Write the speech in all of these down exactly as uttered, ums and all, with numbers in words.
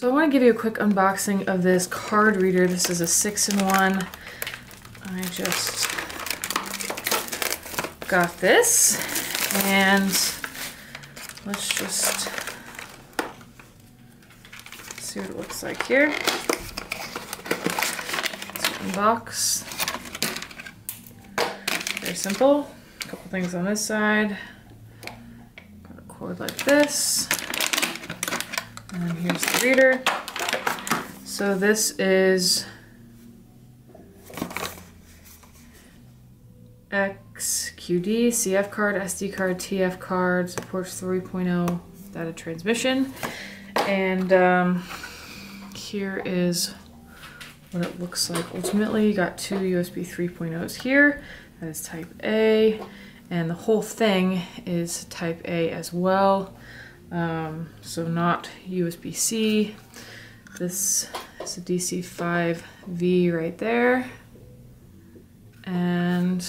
So I want to give you a quick unboxing of this card reader. This is a six in one. I just got this, and let's just see what it looks like here. Let's unbox. Very simple. A couple things on this side. Got a cord like this. And here's the reader. So this is X Q D, C F card, S D card, T F card, supports three point oh data transmission. And um, here is what it looks like. Ultimately, you got two U S B three point ohs here. That is Type A, and the whole thing is Type A as well. Um, so not U S B C. This is a D C five V right there, and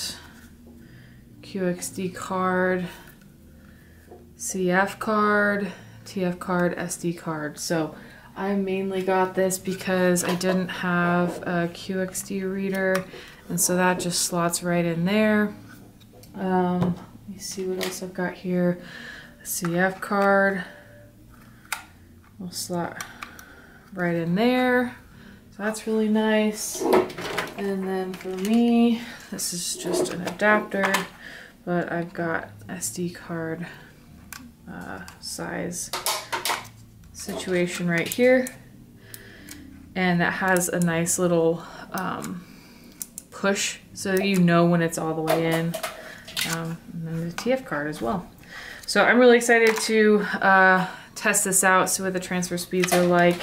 Q X D card, C F card, T F card, S D card. So I mainly got this because I didn't have a Q X D reader, and so that just slots right in there. Um, let me see what else I've got here. C F card will slot right in there, so that's really nice. And then for me, this is just an adapter, but I've got S D card uh, size situation right here, and that has a nice little um, push, so you know when it's all the way in. Um, and then the T F card as well. So I'm really excited to uh, test this out, see what the transfer speeds are like.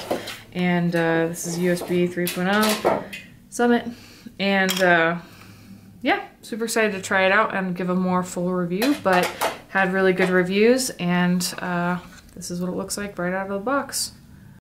And uh, this is U S B three point oh Summit. And uh, yeah, super excited to try it out and give a more full review, but had really good reviews. And uh, this is what it looks like right out of the box.